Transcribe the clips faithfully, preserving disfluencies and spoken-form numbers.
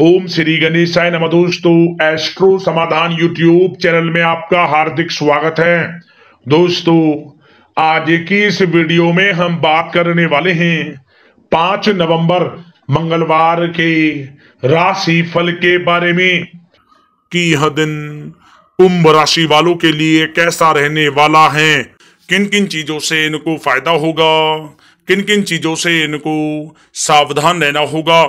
ओम श्री गणेशाय नमः। दोस्तों, एस्ट्रो समाधान यूट्यूब चैनल में आपका हार्दिक स्वागत है। दोस्तों, आज की इस वीडियो में हम बात करने वाले हैं पांच नवंबर मंगलवार के राशि फल के बारे में कि यह दिन कुंभ राशि वालों के लिए कैसा रहने वाला है, किन किन चीजों से इनको फायदा होगा, किन किन चीजों से इनको सावधान रहना होगा,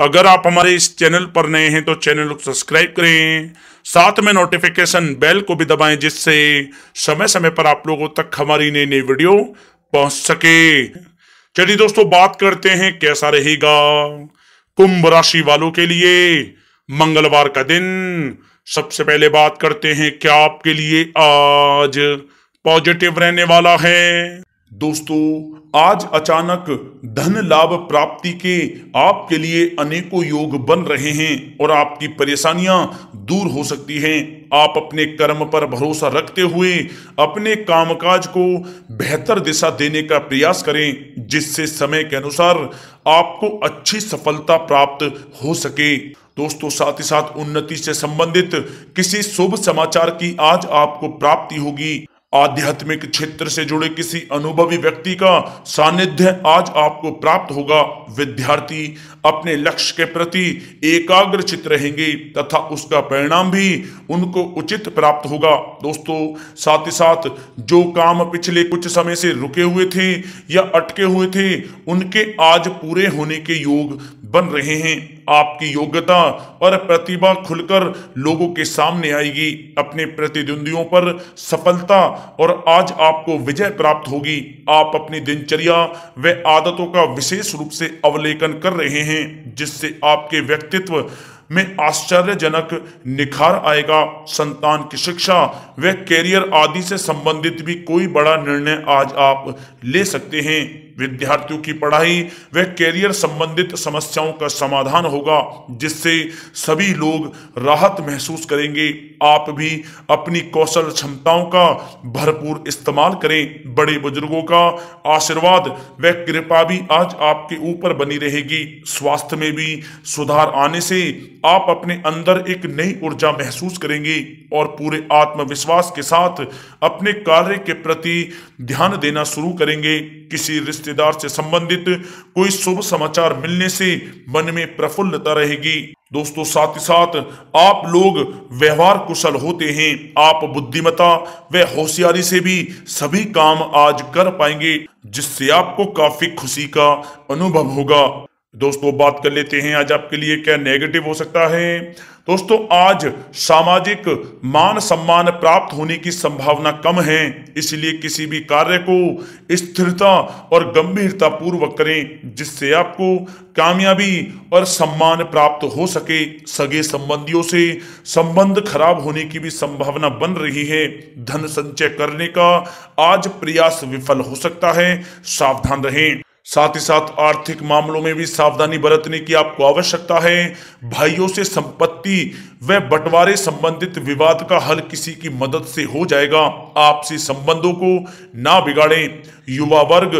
अगर आप हमारे इस चैनल पर नए हैं तो चैनल को सब्सक्राइब करें, साथ में नोटिफिकेशन बेल को भी दबाएं जिससे समय समय पर आप लोगों तक हमारी नई नई वीडियो पहुंच सके। चलिए दोस्तों, बात करते हैं कैसा रहेगा कुंभ राशि वालों के लिए मंगलवार का दिन। सबसे पहले बात करते हैं क्या आपके लिए आज पॉजिटिव रहने वाला है। दोस्तों, आज अचानक धन लाभ प्राप्ति के आपके लिए अनेकों योग बन रहे हैं और आपकी परेशानियां दूर हो सकती हैं। आप अपने कर्म पर भरोसा रखते हुए अपने कामकाज को बेहतर दिशा देने का प्रयास करें जिससे समय के अनुसार आपको अच्छी सफलता प्राप्त हो सके। दोस्तों, साथ ही साथ उन्नति से संबंधित किसी शुभ समाचार की आज आपको प्राप्ति होगी। आध्यात्मिक क्षेत्र से जुड़े किसी अनुभवी व्यक्ति का सानिध्य आज आपको प्राप्त होगा। विद्यार्थी अपने लक्ष्य के प्रति एकाग्रचित रहेंगे तथा उसका परिणाम भी उनको उचित प्राप्त होगा। दोस्तों, साथ ही साथ जो काम पिछले कुछ समय से रुके हुए थे या अटके हुए थे उनके आज पूरे होने के योग बन रहे हैं। आपकी योग्यता और प्रतिभा खुलकर लोगों के सामने आएगी। अपने प्रतिद्वंदियों पर सफलता और आज आपको विजय प्राप्त होगी। आप अपनी दिनचर्या व आदतों का विशेष रूप से अवलोकन कर रहे हैं जिससे आपके व्यक्तित्व में आश्चर्यजनक निखार आएगा। संतान की शिक्षा व कैरियर आदि से संबंधित भी कोई बड़ा निर्णय आज आप ले सकते हैं। विद्यार्थियों की पढ़ाई व कैरियर संबंधित समस्याओं का समाधान होगा जिससे सभी लोग राहत महसूस करेंगे। आप भी अपनी कौशल क्षमताओं का भरपूर इस्तेमाल करें। बड़े बुजुर्गों का आशीर्वाद व कृपा भी आज आपके ऊपर बनी रहेगी। स्वास्थ्य में भी सुधार आने से आप अपने अंदर एक नई ऊर्जा महसूस करेंगे और पूरे आत्मविश्वास के साथ अपने कार्य के प्रति ध्यान देना शुरू करेंगे। किसी रिश्तेदार से संबंधित कोई शुभ समाचार मिलने से मन में प्रफुल्लता रहेगी। दोस्तों, साथ ही साथ आप लोग व्यवहार कुशल होते हैं। आप बुद्धिमत्ता व होशियारी से भी सभी काम आज कर पाएंगे जिससे आपको काफी खुशी का अनुभव होगा। दोस्तों, बात कर लेते हैं आज आपके लिए क्या नेगेटिव हो सकता है। दोस्तों, आज सामाजिक मान सम्मान प्राप्त होने की संभावना कम है, इसलिए किसी भी कार्य को स्थिरता और गंभीरता पूर्वक करें जिससे आपको कामयाबी और सम्मान प्राप्त हो सके। सगे संबंधियों से संबंध खराब होने की भी संभावना बन रही है। धन संचय करने का आज प्रयास विफल हो सकता है, सावधान रहें। साथ ही साथ आर्थिक मामलों में भी सावधानी बरतने की आपको आवश्यकता है। भाइयों से संपत्ति व बंटवारे संबंधित विवाद का हल किसी की मदद से हो जाएगा। आपसी संबंधों को ना बिगाड़ें। युवा वर्ग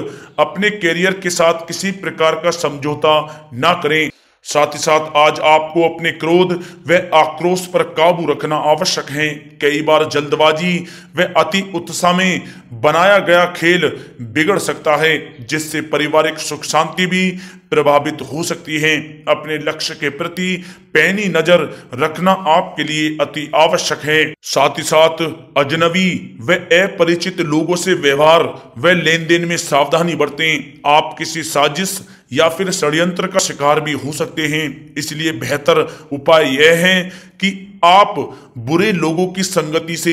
अपने कैरियर के साथ किसी प्रकार का समझौता ना करें। साथ ही साथ आज आपको अपने क्रोध व आक्रोश पर काबू रखना आवश्यक है। कई बार जल्दबाजी व अति उत्साह में बनाया गया खेल बिगड़ सकता है जिससे पारिवारिक सुख शांति भी प्रभावित हो सकती है। अपने लक्ष्य के प्रति पैनी नजर रखना आपके लिए अति आवश्यक है। साथ ही साथ अजनबी व अपरिचित लोगों से व्यवहार व लेन देन में सावधानी बरतें। आप किसी साजिश या फिर षड्यंत्र का शिकार भी हो सकते हैं, इसलिए बेहतर उपाय यह है कि आप बुरे लोगों की संगति से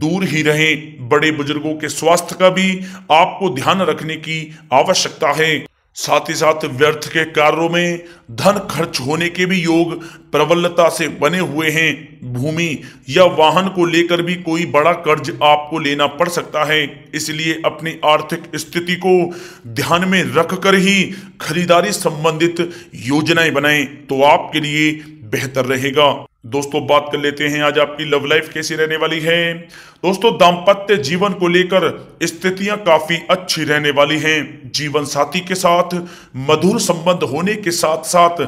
दूर ही रहें। बड़े बुजुर्गों के स्वास्थ्य का भी आपको ध्यान रखने की आवश्यकता है। साथ ही साथ व्यर्थ के कार्यों में धन खर्च होने के भी योग प्रबलता से बने हुए हैं। भूमि या वाहन को लेकर भी कोई बड़ा कर्ज आपको लेना पड़ सकता है, इसलिए अपनी आर्थिक स्थिति को ध्यान में रखकर ही खरीदारी संबंधित योजनाएं बनाएं तो आपके लिए बेहतर रहेगा। दोस्तों बात कर लेते हैं आज आपकी लव लाइफ कैसी रहने वाली है। दोस्तों दांपत्य जीवन को लेकर स्थितियां काफी अच्छी रहने वाली हैं। जीवन साथी के साथ मधुर संबंध होने के साथ साथ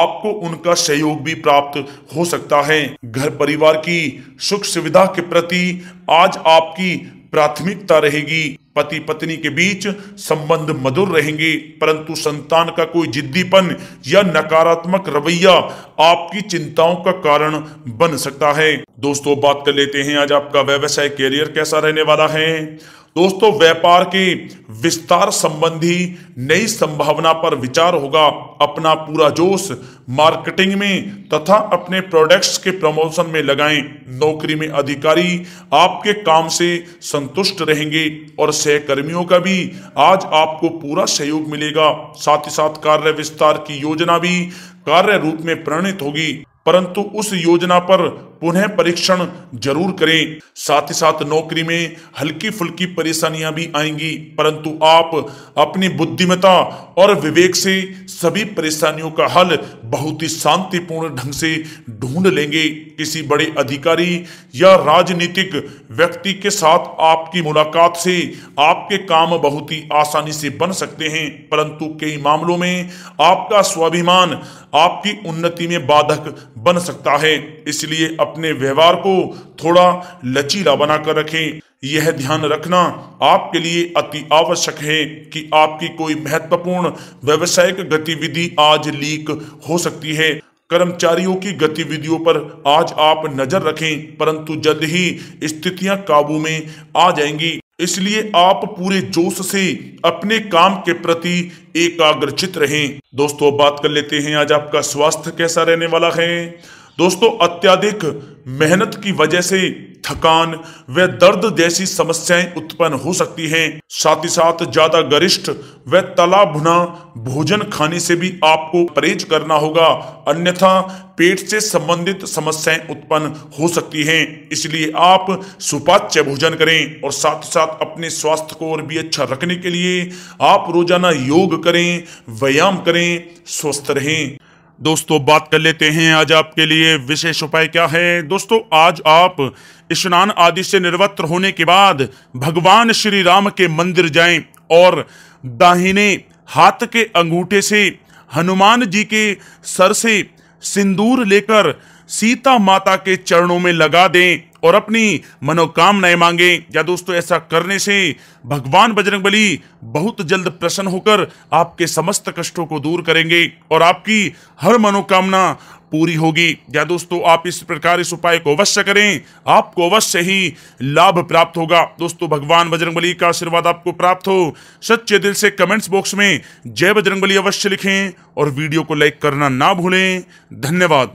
आपको उनका सहयोग भी प्राप्त हो सकता है। घर परिवार की सुख सुविधा के प्रति आज आपकी प्राथमिकता रहेगी। पति पत्नी के बीच संबंध मधुर रहेंगे, परंतु संतान का कोई जिद्दीपन या नकारात्मक रवैया आपकी चिंताओं का कारण बन सकता है। दोस्तों बात कर लेते हैं आज आपका व्यवसाय करियर कैसा रहने वाला है। दोस्तों व्यापार के विस्तार संबंधी नई संभावना पर विचार होगा। अपना पूरा जोश मार्केटिंग में तथा अपने प्रोडक्ट्स के प्रमोशन में लगाएं। नौकरी में अधिकारी आपके काम से संतुष्ट रहेंगे और सहकर्मियों का भी आज आपको पूरा सहयोग मिलेगा। साथ ही साथ कार्य विस्तार की योजना भी कार्य रूप में प्रणीत होगी, परंतु उस योजना पर पुनः परीक्षण जरूर करें। साथ ही साथ नौकरी में हल्की फुल्की परेशानियां भी आएंगी, परंतु आप अपनी बुद्धिमत्ता और विवेक से सभी परेशानियों का हल बहुत ही शांतिपूर्ण ढंग से ढूंढ लेंगे। किसी बड़े अधिकारी या राजनीतिक व्यक्ति के साथ आपकी मुलाकात से आपके काम बहुत ही आसानी से बन सकते हैं, परंतु कई मामलों में आपका स्वाभिमान आपकी उन्नति में बाधक बन सकता है, इसलिए अपने व्यवहार को थोड़ा लचीला बनाकर रखें। यह ध्यान रखना आपके लिए अति आवश्यक है कि आपकी कोई महत्वपूर्ण व्यावसायिक गतिविधि आज लीक हो सकती है। कर्मचारियों की गतिविधियों पर आज आप नजर रखें, परंतु जल्द ही स्थितियां काबू में आ जाएंगी, इसलिए आप पूरे जोश से अपने काम के प्रति एकाग्रचित रहें। दोस्तों बात कर लेते हैं आज आपका स्वास्थ्य कैसा रहने वाला है। दोस्तों अत्यधिक मेहनत की वजह से थकान व दर्द जैसी समस्याएं उत्पन्न हो सकती हैं। साथ ही साथ ज्यादा गरिष्ठ व तला भुना भोजन खाने से भी आपको परहेज करना होगा, अन्यथा पेट से संबंधित समस्याएं उत्पन्न हो सकती हैं, इसलिए आप सुपाच्य भोजन करें। और साथ ही साथ अपने स्वास्थ्य को और भी अच्छा रखने के लिए आप रोजाना योग करें, व्यायाम करें, स्वस्थ रहें। दोस्तों बात कर लेते हैं आज आपके लिए विशेष उपाय क्या है। दोस्तों आज आप स्नान आदि से निवृत्त होने के बाद भगवान श्री राम के मंदिर जाएं और दाहिने हाथ के अंगूठे से हनुमान जी के सर से सिंदूर लेकर सीता माता के चरणों में लगा दें और अपनी मनोकामनाएं मांगे। या दोस्तों ऐसा करने से भगवान बजरंगबली बहुत जल्द प्रसन्न होकर आपके समस्त कष्टों को दूर करेंगे और आपकी हर मनोकामना पूरी होगी। या दोस्तों आप इस प्रकार इस उपाय को अवश्य करें, आपको अवश्य ही लाभ प्राप्त होगा। दोस्तों भगवान बजरंगबली का आशीर्वाद आपको प्राप्त हो। सच्चे दिल से कमेंट्स बॉक्स में जय बजरंगबली अवश्य लिखें और वीडियो को लाइक करना ना भूलें। धन्यवाद।